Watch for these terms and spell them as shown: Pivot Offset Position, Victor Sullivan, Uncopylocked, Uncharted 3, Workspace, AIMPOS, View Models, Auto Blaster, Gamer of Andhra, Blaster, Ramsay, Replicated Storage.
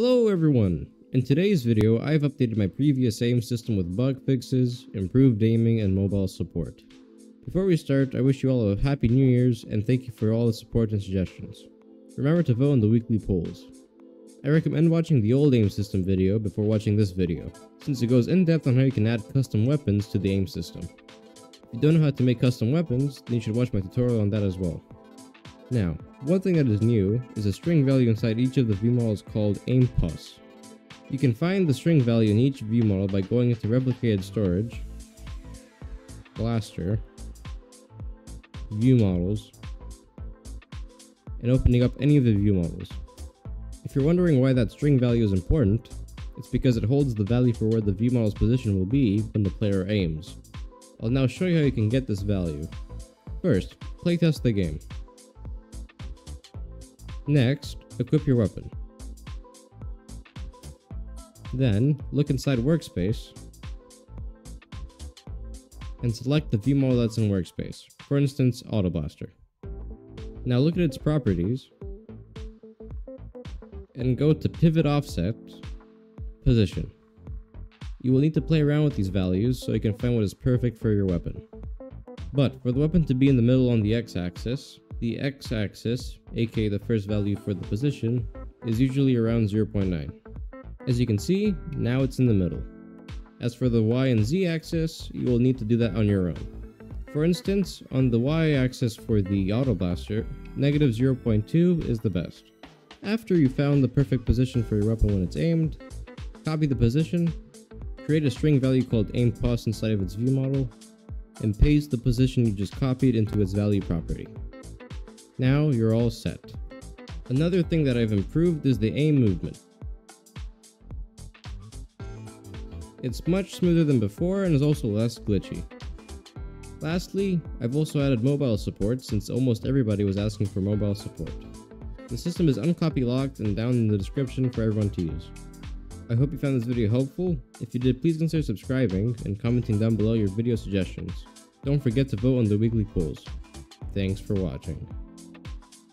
Hello everyone! In today's video, I've updated my previous AIM system with bug fixes, improved aiming, and mobile support. Before we start, I wish you all a happy New Year's and thank you for all the support and suggestions. Remember to vote in the weekly polls. I recommend watching the old AIM system video before watching this video, since it goes in depth on how you can add custom weapons to the AIM system. If you don't know how to make custom weapons, then you should watch my tutorial on that as well. Now, one thing that is new is a string value inside each of the view models called AIMPOS. You can find the string value in each view model by going into Replicated Storage, Blaster, View Models, and opening up any of the view models. If you're wondering why that string value is important, it's because it holds the value for where the view model's position will be when the player aims. I'll now show you how you can get this value. First, playtest the game. Next, equip your weapon. Then, look inside Workspace and select the view model that's in Workspace, for instance, Auto Blaster. Now look at its properties and go to Pivot Offset Position. You will need to play around with these values so you can find what is perfect for your weapon. But for the weapon to be in the middle on the x-axis, the x-axis, aka the first value for the position, is usually around 0.9. As you can see, now it's in the middle. As for the y and z axis, you will need to do that on your own. For instance, on the y axis for the Auto Blaster, negative 0.2 is the best. After you found the perfect position for your weapon when it's aimed, copy the position, create a string value called AIMPOS inside of its view model, and paste the position you just copied into its value property. Now you're all set. Another thing that I've improved is the aim movement. It's much smoother than before and is also less glitchy. Lastly, I've also added mobile support since almost everybody was asking for mobile support. The system is uncopy locked and down in the description for everyone to use. I hope you found this video helpful. If you did, please consider subscribing and commenting down below your video suggestions. Don't forget to vote on the weekly polls. Thanks for watching.